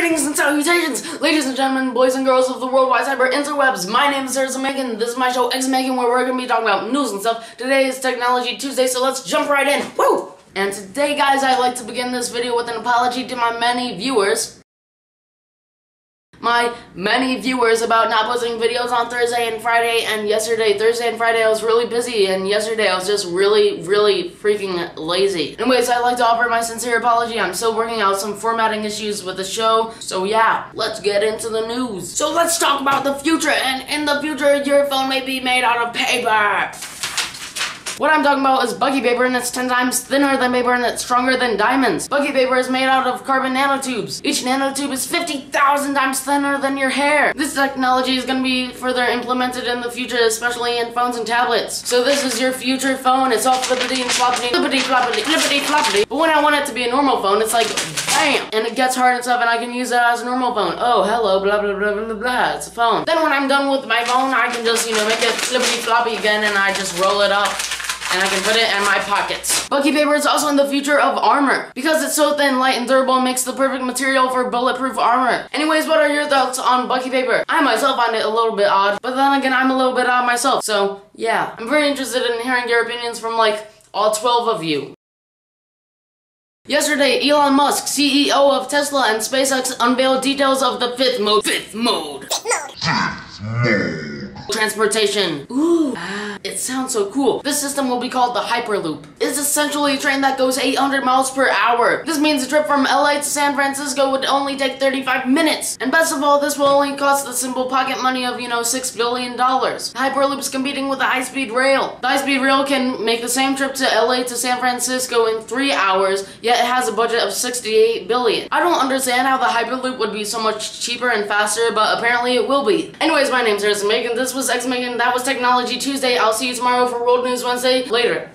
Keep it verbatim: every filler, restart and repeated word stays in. Greetings and salutations, ladies and gentlemen, boys and girls of the worldwide cyber interwebs. My name is Sarah Megan. This is my show, X-Megan, where we're going to be talking about news and stuff. Today is Technology Tuesday, so let's jump right in. Woo! And today, guys, I'd like to begin this video with an apology to my many viewers. My many viewers about not posting videos on Thursday and Friday and yesterday. Thursday and Friday, I was really busy, and yesterday I was just really, really freaking lazy. Anyways, I'd like to offer my sincere apology. I'm still working out some formatting issues with the show, so yeah, let's get into the news. So let's talk about the future, and in the future, your phone may be made out of paper. What I'm talking about is Bucky paper, and it's ten times thinner than paper, and it's stronger than diamonds. Bucky paper is made out of carbon nanotubes. Each nanotube is fifty thousand times thinner than your hair. This technology is going to be further implemented in the future, especially in phones and tablets. So this is your future phone. It's all flippity and floppity, flippity floppity, flippity floppity. But when I want it to be a normal phone, it's like bam, and it gets hard and stuff, and I can use it as a normal phone. Oh, hello, blah blah blah blah blah. It's a phone. Then when I'm done with my phone, I can just you know make it flippity floppy again, and I just roll it up. And I can put it in my pockets. Bucky paper is also in the future of armor. Because it's so thin, light, and durable, it makes the perfect material for bulletproof armor. Anyways, what are your thoughts on Bucky paper? I myself find it a little bit odd, but then again, I'm a little bit odd myself. So, yeah. I'm very interested in hearing your opinions from, like, all twelve of you. Yesterday, Elon Musk, C E O of Tesla and SpaceX, unveiled details of the fifth mode. Fifth mode. Fifth mode. Transportation. Ooh, ah, it sounds so cool. This system will be called the Hyperloop. It's essentially a train that goes eight hundred miles per hour. This means a trip from L A to San Francisco would only take thirty-five minutes. And best of all, this will only cost the simple pocket money of, you know, six billion dollars. Hyperloop is competing with the high-speed rail. The high-speed rail can make the same trip to L A to San Francisco in three hours, yet it has a budget of sixty-eight billion dollars. I don't understand how the Hyperloop would be so much cheaper and faster, but apparently it will be. Anyways, my name's Sarah Megan. This was X-Megan. That was Technology Tuesday. I'll see you tomorrow for World News Wednesday. Later.